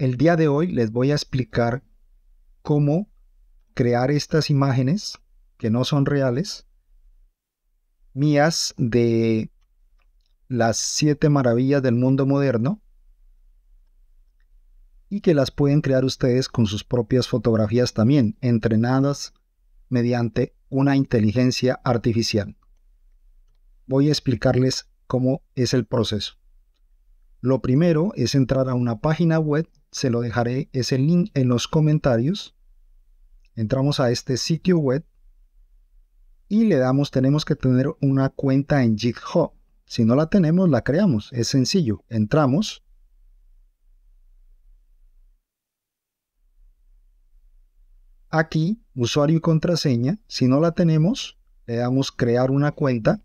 El día de hoy les voy a explicar cómo crear estas imágenes que no son reales, mías de las 7 maravillas del mundo moderno, y que las pueden crear ustedes con sus propias fotografías también, entrenadas mediante una inteligencia artificial. Voy a explicarles cómo es el proceso. Lo primero es entrar a una página web, se lo dejaré ese link en los comentarios. Entramos a este sitio web y le damos, tenemos que tener una cuenta en GitHub. Si no la tenemos, la creamos, es sencillo. Entramos. Aquí, usuario y contraseña. Si no la tenemos, le damos crear una cuenta.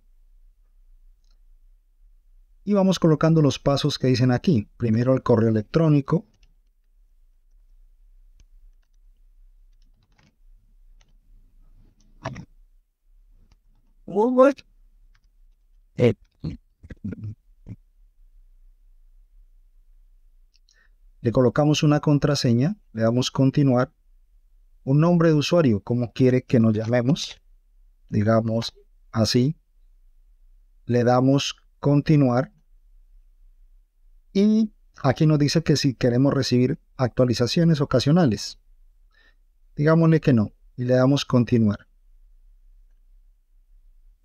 Y vamos colocando los pasos que dicen aquí. Primero el correo electrónico. Le colocamos una contraseña, le damos continuar. Un nombre de usuario, como quiere que nos llamemos, digamos así. Le damos continuar. Y aquí nos dice que si queremos recibir actualizaciones ocasionales. Digámosle que no. Y le damos continuar.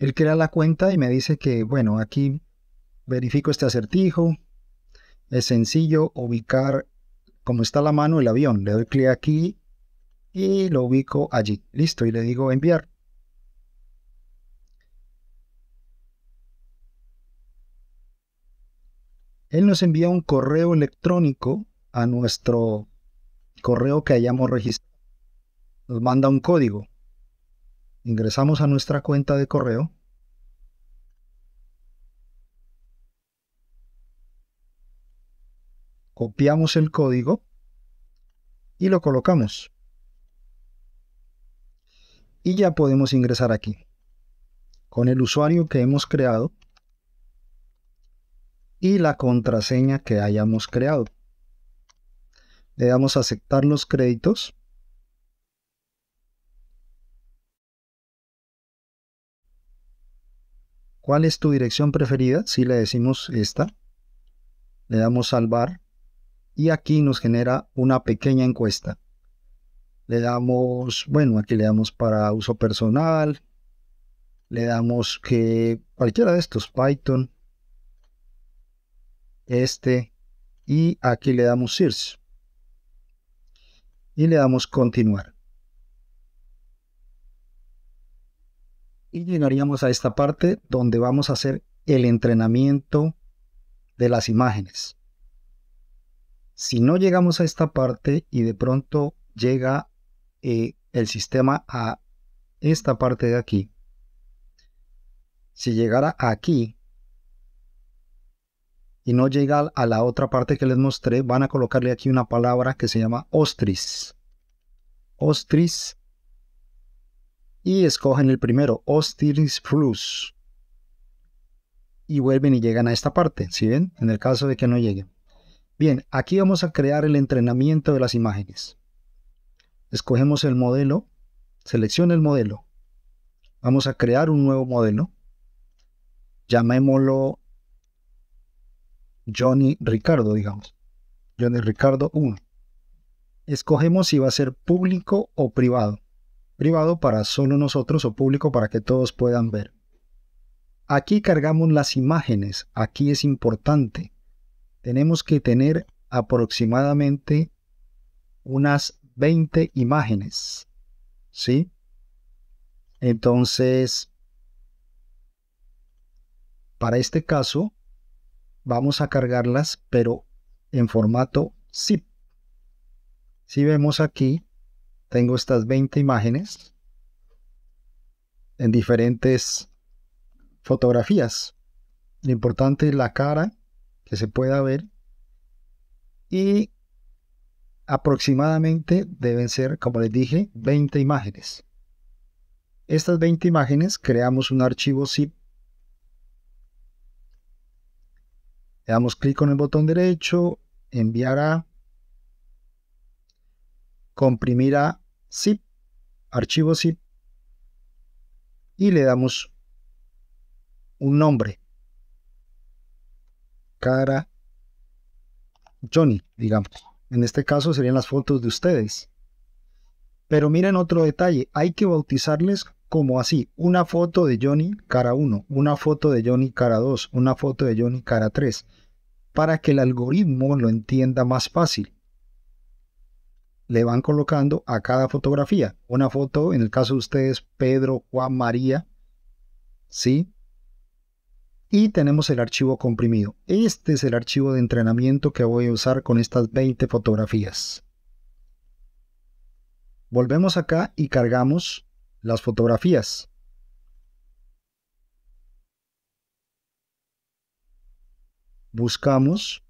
Él crea la cuenta y me dice que, bueno, aquí verifico este acertijo. Es sencillo ubicar como está la mano el avión. Le doy clic aquí y lo ubico allí. Listo. Y le digo enviar. Él nos envía un correo electrónico a nuestro correo que hayamos registrado. Nos manda un código. Ingresamos a nuestra cuenta de correo. Copiamos el código y lo colocamos. Y ya podemos ingresar aquí con el usuario que hemos creado y la contraseña que hayamos creado. Le damos a aceptar los créditos. ¿Cuál es tu dirección preferida? Si le decimos esta, le damos salvar y aquí nos genera una pequeña encuesta. Le damos, bueno, aquí le damos para uso personal, le damos que cualquiera de estos, Python, y aquí le damos search y le damos continuar y llegaríamos a esta parte donde vamos a hacer el entrenamiento de las imágenes. Si no llegamos a esta parte y de pronto llega el sistema a esta parte de aquí, si llegara aquí y no llega a la otra parte que les mostré, van a colocarle aquí una palabra que se llama Ostris. Ostris. Y escogen el primero, Ostris Plus. Y vuelven y llegan a esta parte, ¿sí ven? En el caso de que no lleguen. Bien, aquí vamos a crear el entrenamiento de las imágenes. Escogemos el modelo. Selecciona el modelo. Vamos a crear un nuevo modelo. Llamémoslo Johnny Ricardo, digamos. Johnny Ricardo 1. Escogemos si va a ser público o privado. Privado para solo nosotros o público para que todos puedan ver. Aquí cargamos las imágenes. Aquí es importante. Tenemos que tener aproximadamente unas 20 imágenes. ¿Sí? Entonces, para este caso, vamos a cargarlas, pero en formato zip. Si vemos aquí, tengo estas 20 imágenes en diferentes fotografías. Lo importante es la cara, que se pueda ver. Y aproximadamente deben ser, como les dije, 20 imágenes. Estas 20 imágenes creamos un archivo zip. Le damos clic con el botón derecho, enviar a, comprimir a zip, archivo zip, y le damos un nombre, cara Johnny, digamos. En este caso serían las fotos de ustedes. Pero miren otro detalle, hay que bautizarles como así, una foto de Johnny cara 1, una foto de Johnny cara 2, una foto de Johnny cara 3, para que el algoritmo lo entienda más fácil. Le van colocando a cada fotografía, una foto, en el caso de ustedes, Pedro, Juan, María, ¿sí? Y tenemos el archivo comprimido. Este es el archivo de entrenamiento que voy a usar con estas 20 fotografías. Volvemos acá y cargamos las fotografías. Buscamos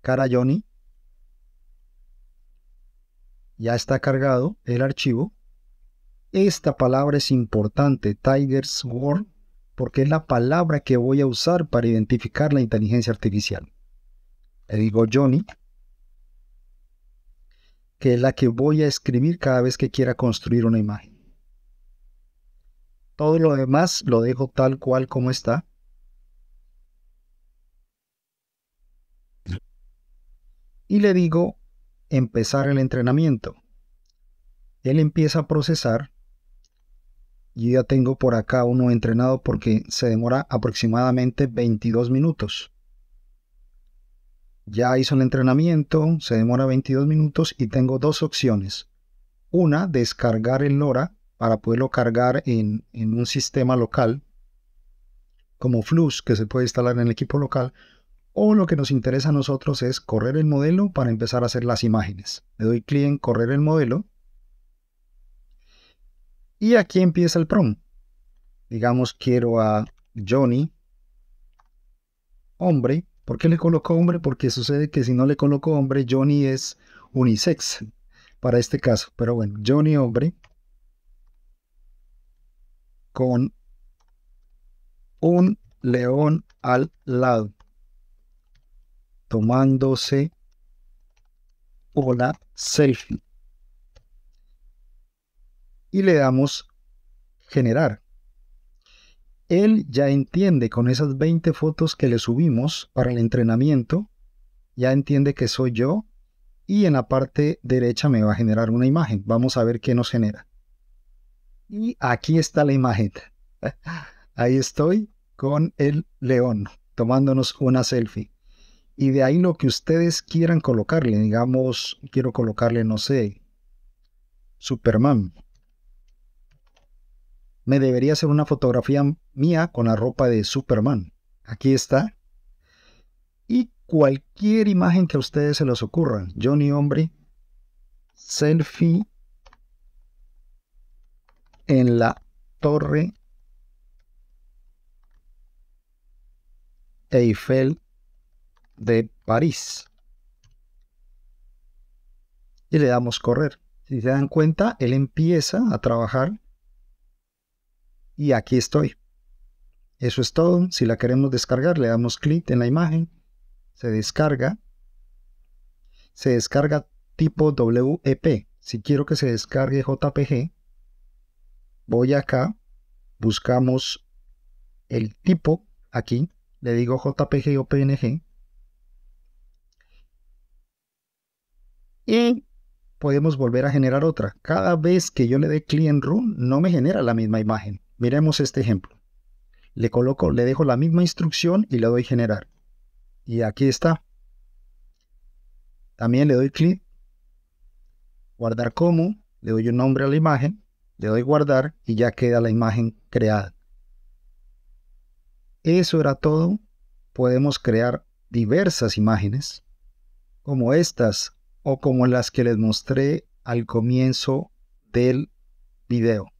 cara Johnny. Ya está cargado el archivo. Esta palabra es importante, Tiger's Word, porque es la palabra que voy a usar para identificar la inteligencia artificial. Le digo Johnny, que es la que voy a escribir cada vez que quiera construir una imagen. Todo lo demás lo dejo tal cual como está. Y le digo empezar el entrenamiento. Él empieza a procesar. Yo ya tengo por acá uno entrenado porque se demora aproximadamente 22 minutos. Ya hizo el entrenamiento, se demora 22 minutos y tengo dos opciones. Una, descargar el LoRA para poderlo cargar en un sistema local, como Flux, que se puede instalar en el equipo local. O lo que nos interesa a nosotros es correr el modelo para empezar a hacer las imágenes. Le doy clic en correr el modelo. Y aquí empieza el prompt. Digamos, quiero a Johnny, hombre. ¿Por qué le coloco hombre? Porque sucede que si no le coloco hombre, Johnny es unisex para este caso. Pero bueno, Johnny hombre con un león al lado tomándose una selfie. Y le damos generar. Él ya entiende con esas 20 fotos que le subimos para el entrenamiento, ya entiende que soy yo y en la parte derecha me va a generar una imagen. Vamos a ver qué nos genera. Y aquí está la imagen. Ahí estoy con el león tomándonos una selfie. Y de ahí lo que ustedes quieran colocarle. Digamos, quiero colocarle, no sé, Superman. Me debería hacer una fotografía mía con la ropa de Superman. Aquí está. Y cualquier imagen que a ustedes se les ocurra. Johnny hombre, selfie en la Torre Eiffel de París. Y le damos correr. Si se dan cuenta, él empieza a trabajar. Y aquí estoy. Eso es todo. Si la queremos descargar, le damos clic en la imagen. Se descarga. Se descarga tipo WEP. Si quiero que se descargue JPG, voy acá, buscamos el tipo aquí. Le digo JPG o PNG. Y podemos volver a generar otra. Cada vez que yo le dé clic en Run, no me genera la misma imagen. Miremos este ejemplo. Le coloco, le dejo la misma instrucción y le doy generar. Y aquí está. También le doy clic, guardar como, le doy un nombre a la imagen, le doy guardar y ya queda la imagen creada. Eso era todo. Podemos crear diversas imágenes, como estas o como las que les mostré al comienzo del video.